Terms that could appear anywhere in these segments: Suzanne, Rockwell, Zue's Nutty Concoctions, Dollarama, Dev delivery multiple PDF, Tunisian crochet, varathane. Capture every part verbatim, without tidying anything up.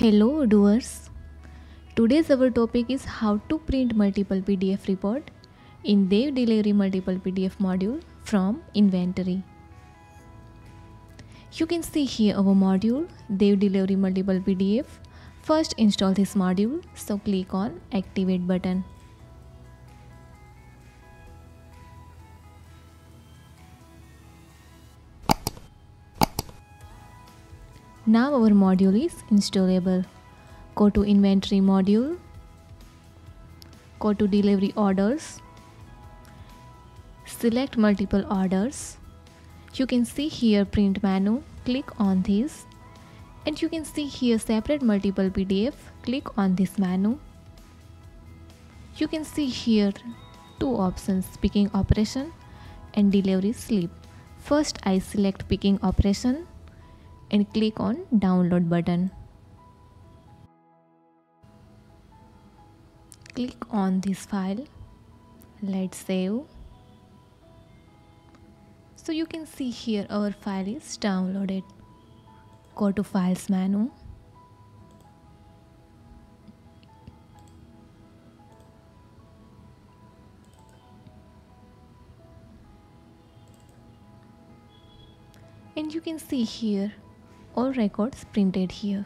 Hello doers, today's our topic is how to print multiple P D F report in Dev delivery multiple P D F module from inventory. You can see here our module Dev delivery multiple P D F. First install this module, so click on activate button. Now our module is installable. Go to inventory module, go to delivery orders, select multiple orders. You can see here print menu, click on this, and you can see here separate multiple P D F, click on this menu. You can see here two options, picking operation and delivery slip. First I select picking operation and click on download button. Click on this file, let's save. So you can see here our file is downloaded. Go to files menu. And you can see here all records printed here.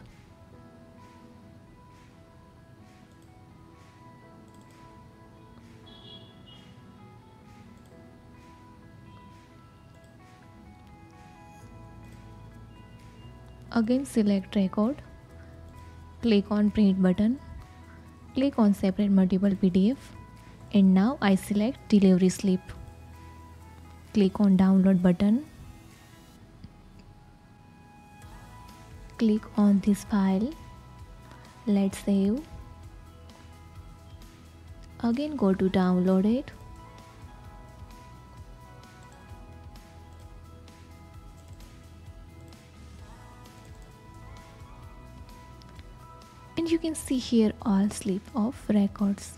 Again select record, click on print button, click on separate multiple P D F, and now I select delivery slip. Click on download button. Click on this file, let's save. Again go to download it. And you can see here all slip of records.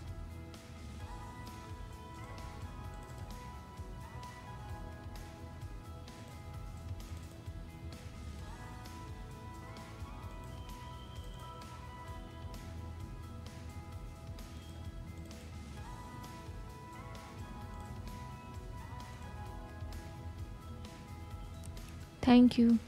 Thank you.